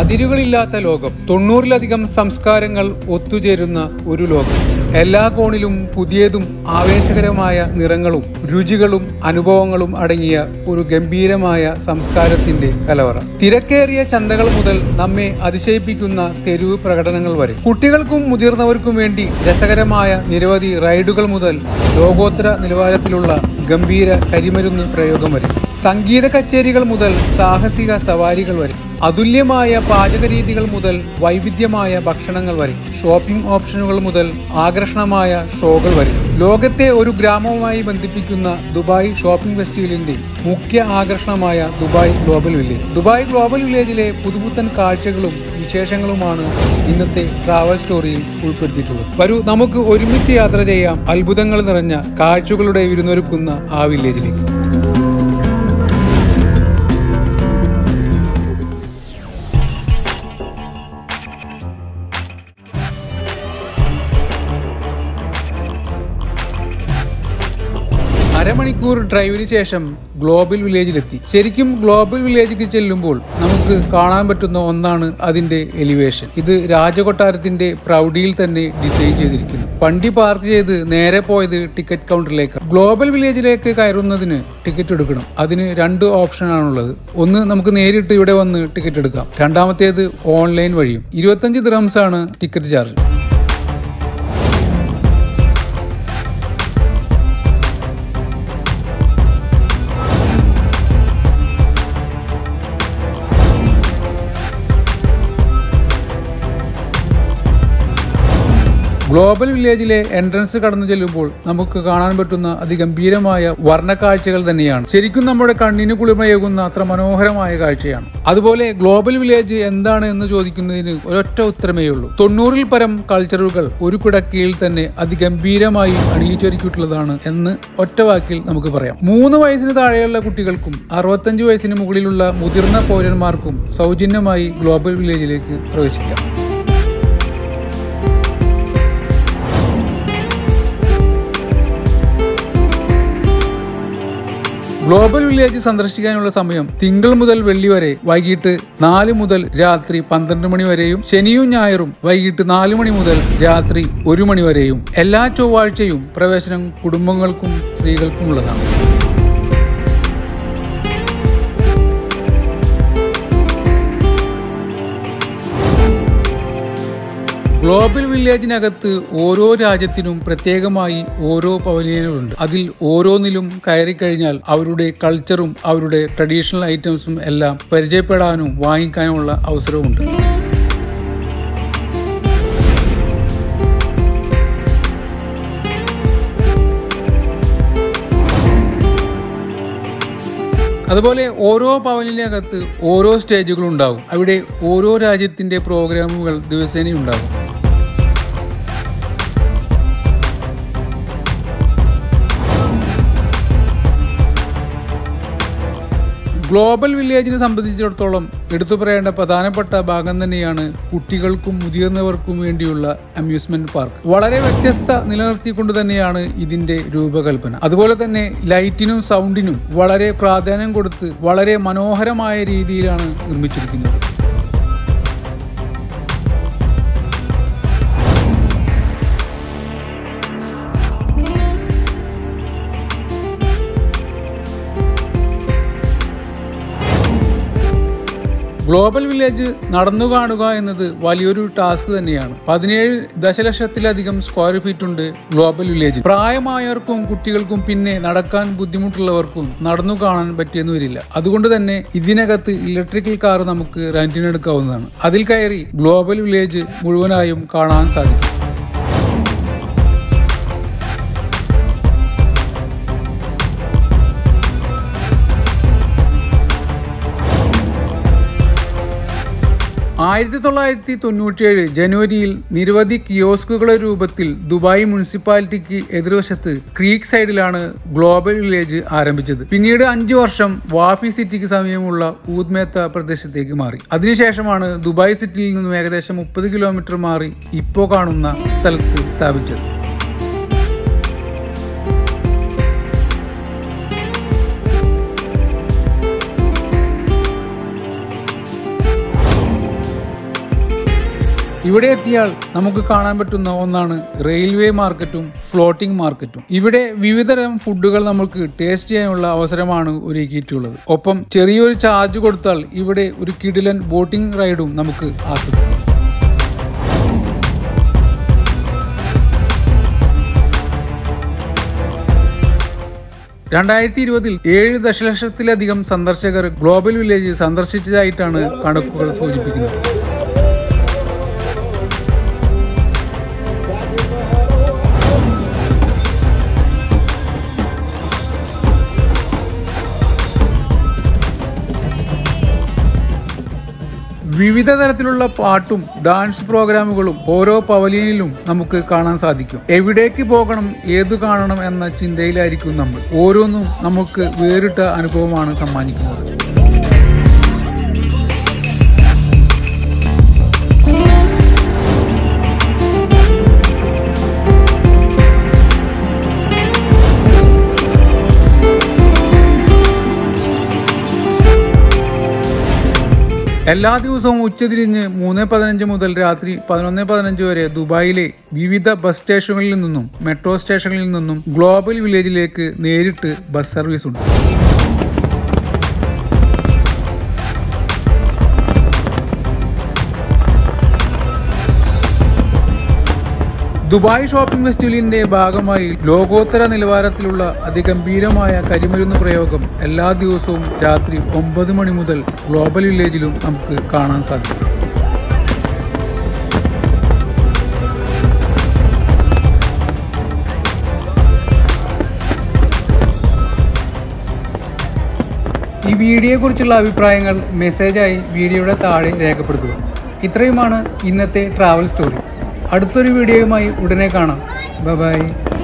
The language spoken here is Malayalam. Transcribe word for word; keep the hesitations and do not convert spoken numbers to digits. അതിരുകളില്ലാത്ത ലോകം, തൊണ്ണൂറിലധികം സംസ്കാരങ്ങൾ ഒത്തുചേരുന്ന ഒരു ലോകം. എല്ലാ കോണിലും പുതിയതും ആവേശകരമായ നിറങ്ങളും രുചികളും അനുഭവങ്ങളും അടങ്ങിയ ഒരു ഗംഭീരമായ സംസ്കാരത്തിന്റെ കലവറ. തിരക്കേറിയ ചന്തകൾ മുതൽ നമ്മെ അതിശയിപ്പിക്കുന്ന തെരുവ് പ്രകടനങ്ങൾ വരെ, കുട്ടികൾക്കും മുതിർന്നവർക്കും വേണ്ടി രസകരമായ നിരവധി റൈഡുകൾ മുതൽ ലോകോത്തര നിലവാരത്തിലുള്ള ഗംഭീര കരിമരുന്ന് പ്രയോഗം വരെ, സംഗീത കച്ചേരികൾ മുതൽ സാഹസിക സവാരികൾ വരെ, അതുല്യമായ പാചകരീതികൾ മുതൽ വൈവിധ്യമായ ഭക്ഷണങ്ങൾ വരെ, ഷോപ്പിംഗ് ഓപ്ഷനുകൾ മുതൽ ആകർഷണമായ ഷോകൾ വരെ, ലോകത്തെ ഒരു ഗ്രാമവുമായി ബന്ധിപ്പിക്കുന്ന ദുബായ് ഷോപ്പിംഗ് ഫെസ്റ്റിവലിന്റെ മുഖ്യ ആകർഷണമായ Dubai global village. Dubai global വില്ലേജിലെ പുതുപുത്തൻ കാഴ്ചകളും വിശേഷങ്ങളുമാണ് ഇന്നത്തെ ട്രാവൽ സ്റ്റോറിയിൽ ഉൾപ്പെടുത്തിയിട്ടുള്ളത്. വരൂ, നമുക്ക് ഒരുമിച്ച് യാത്ര ചെയ്യാം അത്ഭുതങ്ങൾ നിറഞ്ഞ കാഴ്ചകളുടെ വിരുന്നൊരുക്കുന്ന ആ വില്ലേജിലേക്ക്. അരമണിക്കൂർ ഡ്രൈവിന് ശേഷം ഗ്ലോബൽ വില്ലേജിലെത്തി. ശരിക്കും ഗ്ലോബൽ വില്ലേജിലേക്ക് ചെല്ലുമ്പോൾ നമുക്ക് കാണാൻ പറ്റുന്ന ഒന്നാണ് അതിന്റെ എലിവേഷൻ. ഇത് രാജകൊട്ടാരത്തിന്റെ പ്രൗഢിയിൽ തന്നെ ഡിസൈൻ ചെയ്തിരിക്കുന്നു. വണ്ടി പാർക്ക് ചെയ്ത് നേരെ പോയത് ടിക്കറ്റ് കൗണ്ടറിലേക്കാണ്. ഗ്ലോബൽ വില്ലേജിലേക്ക് കയറുന്നതിന് ടിക്കറ്റ് എടുക്കണം. അതിന് രണ്ട് ഓപ്ഷൻ ആണുള്ളത്. ഒന്ന്, നമുക്ക് നേരിട്ട് ഇവിടെ വന്ന് ടിക്കറ്റ് എടുക്കാം. രണ്ടാമത്തേത് ഓൺലൈൻ വഴിയും. ഇരുപത്തഞ്ച് ദിർഹംസ് ആണ് ടിക്കറ്റ് ചാർജ്. ഗ്ലോബൽ വില്ലേജിലെ എൻട്രൻസ് കടന്നു ചെല്ലുമ്പോൾ നമുക്ക് കാണാൻ പറ്റുന്ന അതിഗംഭീരമായ വർണ്ണ കാഴ്ചകൾ തന്നെയാണ്. ശരിക്കും നമ്മുടെ കണ്ണിന് കുളിമയേകുന്ന അത്ര മനോഹരമായ കാഴ്ചയാണ്. അതുപോലെ ഗ്ലോബൽ വില്ലേജ് എന്താണ് എന്ന് ചോദിക്കുന്നതിന് ഒരൊറ്റ ഉത്തരമേ ഉള്ളൂ. തൊണ്ണൂറിൽ പരം കൾച്ചറുകൾ ഒരു കിടക്കയിൽ തന്നെ അതിഗംഭീരമായി അണിയിച്ചൊരുക്കിയിട്ടുള്ളതാണ് എന്ന് ഒറ്റ വാക്കിൽ നമുക്ക് പറയാം. മൂന്ന് വയസ്സിന് താഴെയുള്ള കുട്ടികൾക്കും അറുപത്തഞ്ച് വയസ്സിന് മുകളിലുള്ള മുതിർന്ന പൗരന്മാർക്കും സൗജന്യമായി ഗ്ലോബൽ വില്ലേജിലേക്ക് പ്രവേശിക്കാം. ഗ്ലോബൽ വില്ലേജ് സന്ദർശിക്കാനുള്ള സമയം തിങ്കൾ മുതൽ വെള്ളി വരെ വൈകിട്ട് നാല് മുതൽ രാത്രി പന്ത്രണ്ട് മണി വരെയും, ശനിയും ഞായറും വൈകിട്ട് നാല് മണി മുതൽ രാത്രി ഒരു മണി വരെയും, എല്ലാ ചൊവ്വാഴ്ചയും പ്രവേശനം കുടുംബങ്ങൾക്കും സ്ത്രീകൾക്കും ഉള്ളതാണ്. ഗ്ലോബൽ വില്ലേജിനകത്ത് ഓരോ രാജ്യത്തിനും പ്രത്യേകമായി ഓരോ പവലിയനുകളുണ്ട്. അതിൽ ഓരോന്നിലും കയറിക്കഴിഞ്ഞാൽ അവരുടെ കൾച്ചറും അവരുടെ ട്രഡീഷണൽ ഐറ്റംസും എല്ലാം പരിചയപ്പെടാനും വാങ്ങിക്കാനുമുള്ള അവസരവുമുണ്ട്. അതുപോലെ ഓരോ പവലിയനകത്ത് ഓരോ സ്റ്റേജുകളുണ്ടാകും. അവിടെ ഓരോ രാജ്യത്തിന്റെ പ്രോഗ്രാമുകൾ ദിവസേനയുണ്ടാകും. ഗ്ലോബൽ വില്ലേജിനെ സംബന്ധിച്ചിടത്തോളം എടുത്തു പറയേണ്ട പ്രധാനപ്പെട്ട ഭാഗം തന്നെയാണ് കുട്ടികൾക്കും മുതിർന്നവർക്കും വേണ്ടിയുള്ള അമ്യൂസ്മെന്റ് പാർക്ക്. വളരെ വ്യത്യസ്ത നിലനിർത്തിക്കൊണ്ട് തന്നെയാണ് ഇതിന്റെ രൂപകൽപ്പന. അതുപോലെ തന്നെ ലൈറ്റിനും സൗണ്ടിനും വളരെ പ്രാധാന്യം കൊടുത്ത് വളരെ മനോഹരമായ രീതിയിലാണ് നിർമ്മിച്ചിരിക്കുന്നത്. ഗ്ലോബൽ വില്ലേജ് നടന്നു കാണുക എന്നത് വലിയൊരു ടാസ്ക് തന്നെയാണ്. പതിനേഴ് ദശലക്ഷത്തിലധികം സ്ക്വയർ ഫീറ്റ് ഉണ്ട് ഗ്ലോബൽ വില്ലേജ്. പ്രായമായവർക്കും കുട്ടികൾക്കും പിന്നെ നടക്കാൻ ബുദ്ധിമുട്ടുള്ളവർക്കും നടന്നു കാണാൻ പറ്റിയെന്ന് വരില്ല. അതുകൊണ്ട് തന്നെ ഇതിനകത്ത് ഇലക്ട്രിക്കൽ കാർ നമുക്ക് റെന്റിനെടുക്കാവുന്നതാണ്. അതിൽ കയറി ഗ്ലോബൽ വില്ലേജ് മുഴുവനായും കാണാൻ സാധിക്കും. ആയിരത്തി തൊള്ളായിരത്തി തൊണ്ണൂറ്റിയേഴ് ജനുവരിയിൽ നിരവധി കിയോസ്കുകളുടെ രൂപത്തിൽ ദുബായ് മുനിസിപ്പാലിറ്റിക്ക് എതിർവശത്ത് ക്രീക്ക് സൈഡിലാണ് ഗ്ലോബൽ വില്ലേജ് ആരംഭിച്ചത്. പിന്നീട് അഞ്ചു വർഷം വാഫി സിറ്റിക്ക് സമീപമുള്ള ഊദ്മേത്ത പ്രദേശത്തേക്ക് മാറി. അതിനുശേഷമാണ് ദുബായ് സിറ്റിയിൽ നിന്നും ഏകദേശം മുപ്പത് കിലോമീറ്റർ മാറി ഇപ്പോൾ കാണുന്ന സ്ഥലത്ത് സ്ഥാപിച്ചത്. ഇവിടെ എത്തിയാൽ നമുക്ക് കാണാൻ പറ്റുന്ന ഒന്നാണ് റെയിൽവേ മാർക്കറ്റും ഫ്ലോട്ടിംഗ് മാർക്കറ്റും. ഇവിടെ വിവിധതരം ഫുഡുകൾ നമുക്ക് ടേസ്റ്റ് ചെയ്യാനുള്ള അവസരമാണ് ഒരുക്കിയിട്ടുള്ളത്. ഒപ്പം ചെറിയൊരു ചാർജ് കൊടുത്താൽ ഇവിടെ ഒരു കിടിലൻ ബോട്ടിംഗ് റൈഡും നമുക്ക് ആസ്വദിക്കാം. രണ്ടായിരത്തി ഇരുപതിൽ ഏഴ് ദശലക്ഷത്തിലധികം സന്ദർശകർ ഗ്ലോബൽ വില്ലേജ് സന്ദർശിച്ചതായിട്ടാണ് കണക്കുകൾ സൂചിപ്പിക്കുന്നത്. വിവിധ തരത്തിലുള്ള പാട്ടും ഡാൻസ് പ്രോഗ്രാമുകളും ഓരോ പവലിയനിലും നമുക്ക് കാണാൻ സാധിക്കും. എവിടേക്ക് പോകണം, ഏതു കാണണം എന്ന ചിന്തയിലായിരിക്കും നമ്മൾ. ഓരോന്നും നമുക്ക് വേറിട്ട അനുഭവമാണ് സമ്മാനിക്കുന്നത്. എല്ലാ ദിവസവും ഉച്ചതിരിഞ്ഞ് മൂന്ന് പതിനഞ്ച് മുതൽ രാത്രി പതിനൊന്ന് പതിനഞ്ച് വരെ ദുബായിലെ വിവിധ ബസ് സ്റ്റേഷനുകളിൽ നിന്നും മെട്രോ സ്റ്റേഷനുകളിൽ നിന്നും ഗ്ലോബൽ വില്ലേജിലേക്ക് നേരിട്ട് ബസ് സർവീസ് ഉണ്ട്. ദുബായ് ഷോപ്പിംഗ് ഫെസ്റ്റിവലിന്റെ ഭാഗമായി ലോകോത്തര നിലവാരത്തിലുള്ള അതിഗംഭീരമായ കരിമരുന്ന് പ്രയോഗം എല്ലാ ദിവസവും രാത്രി ഒമ്പത് മണി മുതൽ ഗ്ലോബൽ വില്ലേജിലും നമുക്ക് കാണാൻ സാധിക്കും. ഈ വീഡിയോയെക്കുറിച്ചുള്ള അഭിപ്രായങ്ങൾ മെസ്സേജായി വീഡിയോയുടെ താഴെ രേഖപ്പെടുത്തുക. ഇത്രയുമാണ് ഇന്നത്തെ ട്രാവൽ സ്റ്റോറി. അടുത്തൊരു വീഡിയോയുമായി ഉടനെ കാണാം. Bye by.